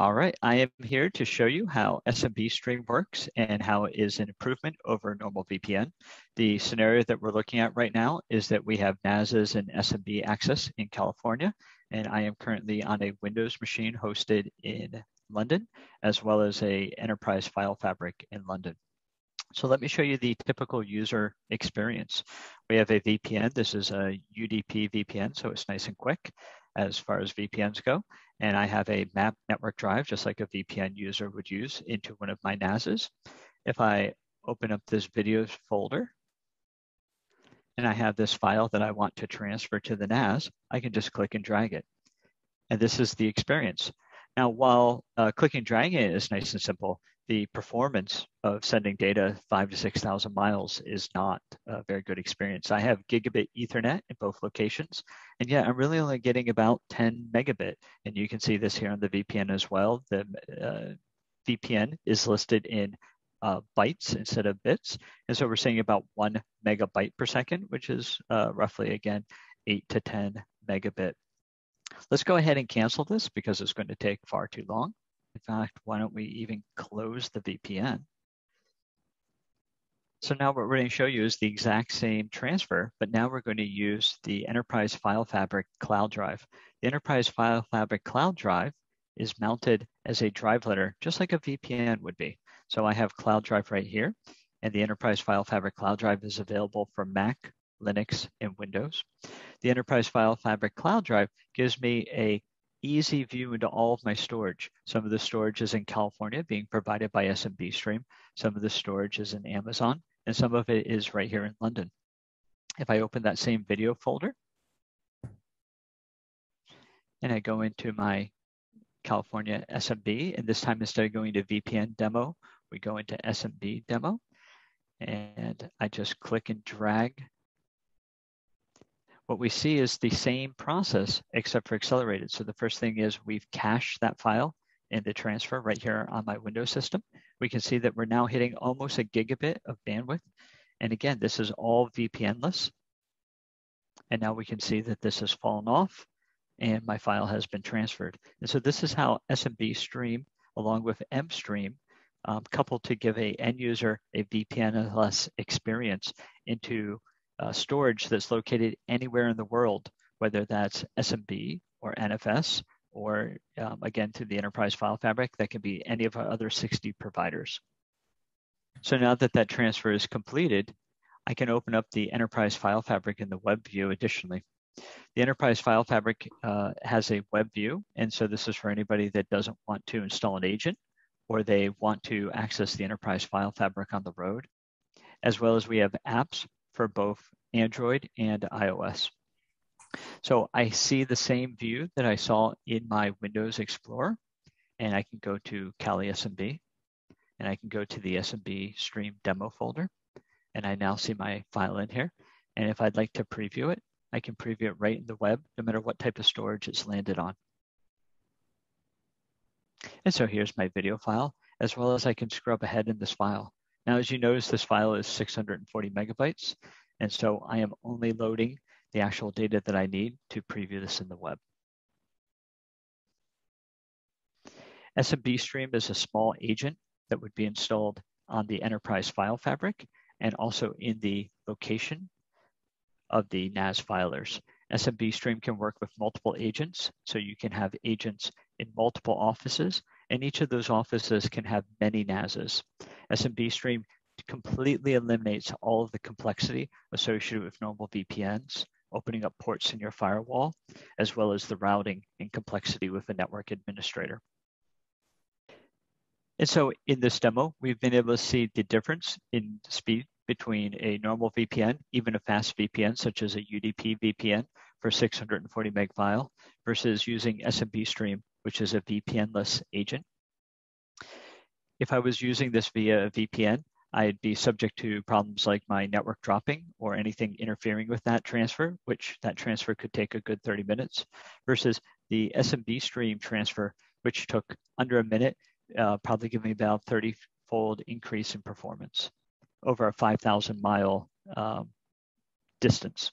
All right, I am here to show you how SMB Stream works and how it is an improvement over normal VPN. The scenario that we're looking at right now is that we have NASs and SMB access in California, and I am currently on a Windows machine hosted in London, as well as an Enterprise File Fabric in London. So let me show you the typical user experience. We have a VPN. This is a UDP VPN, so it's nice and quick as far as VPNs go. And I have a map network drive, just like a VPN user would use, into one of my NASs. If I open up this videos folder, and I have this file that I want to transfer to the NAS, I can just click and drag it. And this is the experience. Now, while clicking and dragging it is nice and simple, the performance of sending data 5,000 to 6,000 miles is not a very good experience. I have gigabit Ethernet in both locations, and yeah, I'm really only getting about 10 megabit. And you can see this here on the VPN as well. The VPN is listed in bytes instead of bits. And so we're seeing about 1 megabyte per second, which is roughly, again, 8 to 10 megabit. Let's go ahead and cancel this because it's going to take far too long. In fact, why don't we even close the VPN? So now what we're going to show you is the exact same transfer, but now we're going to use the Enterprise File Fabric Cloud Drive. The Enterprise File Fabric Cloud Drive is mounted as a drivelet, just like a VPN would be. So I have Cloud Drive right here, and the Enterprise File Fabric Cloud Drive is available for Mac, Linux, and Windows. The Enterprise File Fabric Cloud Drive gives me a easy view into all of my storage. Some of the storage is in California being provided by SMB Stream. Some of the storage is in Amazon, and some of it is right here in London. If I open that same video folder and I go into my California SMB, and this time instead of going to VPN demo, we go into SMB demo, and I just click and drag. What we see is the same process except for accelerated. So the first thing is we've cached that file in the transfer right here on my Windows system. We can see that we're now hitting almost a gigabit of bandwidth. And again, this is all VPNless. And now we can see that this has fallen off and my file has been transferred. And so this is how SMB Stream along with mStream coupled to give a end user a VPNless experience into storage that's located anywhere in the world, whether that's SMB or NFS, or again, through the Enterprise File Fabric, that can be any of our other 60 providers. So now that that transfer is completed, I can open up the Enterprise File Fabric in the web view additionally. The Enterprise File Fabric has a web view, and so this is for anybody that doesn't want to install an agent, or they want to access the Enterprise File Fabric on the road, as well as we have apps for both Android and iOS. So I see the same view that I saw in my Windows Explorer, and I can go to Cali SMB, and I can go to the SMB Stream demo folder, and I now see my file in here. And if I'd like to preview it, I can preview it right in the web, no matter what type of storage it's landed on. And so here's my video file, as well as I can scrub ahead in this file. Now, as you notice, this file is 640 megabytes, and so I am only loading the actual data that I need to preview this in the web. SMB Stream is a small agent that would be installed on the Enterprise File Fabric and also in the location of the NAS filers. SMB Stream can work with multiple agents, so you can have agents in multiple offices, and each of those offices can have many NASs. SMB Stream completely eliminates all of the complexity associated with normal VPNs, opening up ports in your firewall, as well as the routing and complexity with a network administrator. And so in this demo, we've been able to see the difference in speed between a normal VPN, even a fast VPN, such as a UDP VPN for 640 meg file, versus using SMB Stream, which is a VPNless agent. If I was using this via a VPN, I'd be subject to problems like my network dropping or anything interfering with that transfer, which that transfer could take a good 30 minutes, versus the SMB Stream transfer, which took under a minute, probably giving me about 30-fold increase in performance over a 5,000 mile distance.